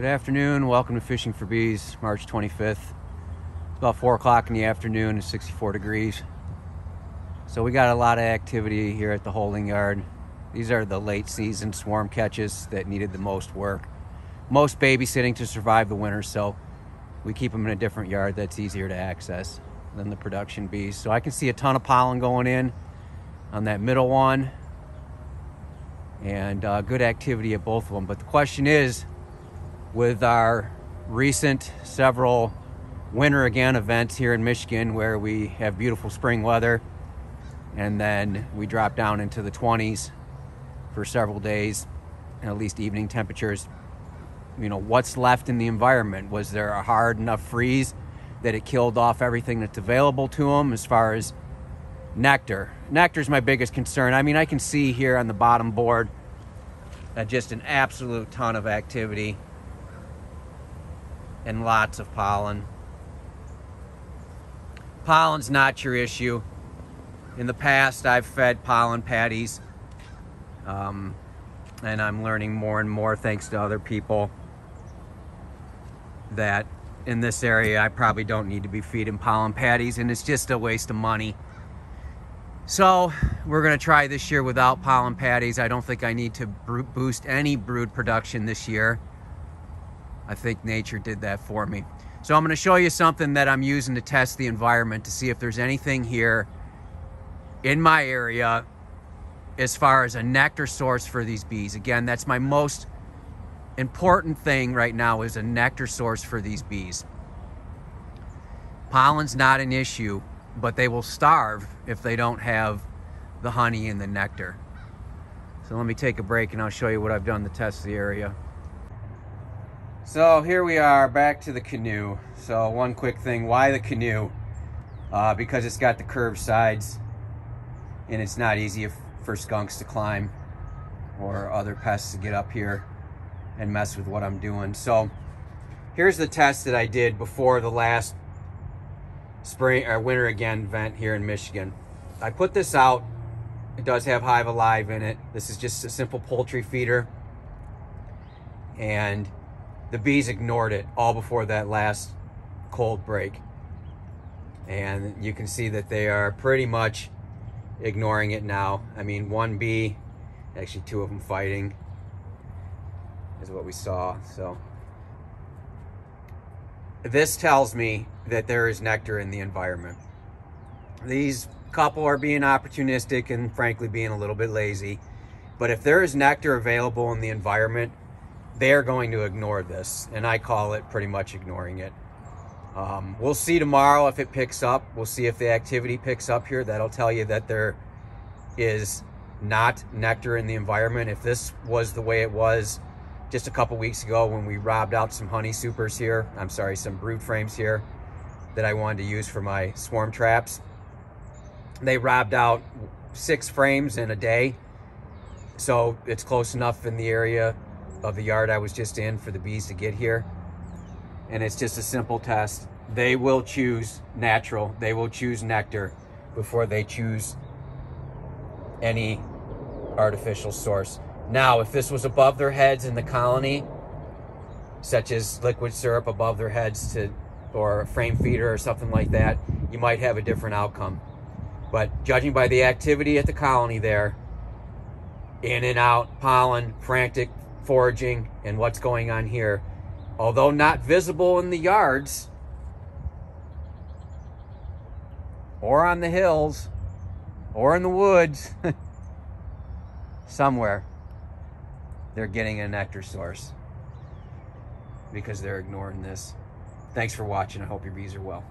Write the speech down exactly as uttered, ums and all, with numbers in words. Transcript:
Good afternoon, welcome to Fishing for Bees, March twenty-fifth. It's about four o'clock in the afternoon, it's sixty-four degrees. So we got a lot of activity here at the holding yard. These are the late season swarm catches that needed the most work. Most babysitting to survive the winter, so we keep them in a different yard that's easier to access than the production bees. So I can see a ton of pollen going in on that middle one, and uh, good activity at both of them. But the question is, with our recent several winter again events here in Michigan where we have beautiful spring weather and then we drop down into the twenties for several days, and at least evening temperatures, you know, what's left in the environment? Was there a hard enough freeze that it killed off everything that's available to them as far as nectar? Nectar is my biggest concern. I mean, I can see here on the bottom board uh, just an absolute ton of activity and lots of pollen. Pollen's not your issue. In the past, I've fed pollen patties, um, and I'm learning more and more, thanks to other people, that in this area, I probably don't need to be feeding pollen patties, and it's just a waste of money. So we're gonna try this year without pollen patties. I don't think I need to boost any brood production this year. I think nature did that for me. So I'm gonna show you something that I'm using to test the environment to see if there's anything here in my area as far as a nectar source for these bees. Again, that's my most important thing right now, is a nectar source for these bees. Pollen's not an issue, but they will starve if they don't have the honey and the nectar. So let me take a break and I'll show you what I've done to test the area. So here we are, back to the canoe. So one quick thing, why the canoe? Uh, because it's got the curved sides and it's not easy for skunks to climb or other pests to get up here and mess with what I'm doing. So here's the test that I did before the last spring or winter again event here in Michigan. I put this out. It does have Hive Alive in it. This is just a simple poultry feeder, and the bees ignored it all before that last cold break. And you can see that they are pretty much ignoring it now. I mean, one bee, actually two of them fighting is what we saw. So this tells me that there is nectar in the environment. These couple are being opportunistic and frankly being a little bit lazy. But if there is nectar available in the environment, they're going to ignore this, and I call it pretty much ignoring it. Um, we'll see tomorrow if it picks up. We'll see if the activity picks up here. That'll tell you that there is not nectar in the environment. If this was the way it was just a couple weeks ago when we robbed out some honey supers here, I'm sorry, some brood frames here that I wanted to use for my swarm traps. They robbed out six frames in a day, so it's close enough in the area of the yard I was just in for the bees to get here. And it's just a simple test. They will choose natural, they will choose nectar before they choose any artificial source. Now, if this was above their heads in the colony, such as liquid syrup above their heads to, or a frame feeder or something like that, you might have a different outcome. But judging by the activity at the colony there, in and out, pollen, frantic foraging, and what's going on here, although not visible in the yards or on the hills or in the woods, somewhere they're getting a nectar source because they're ignoring this. Thanks for watching. I hope your bees are well.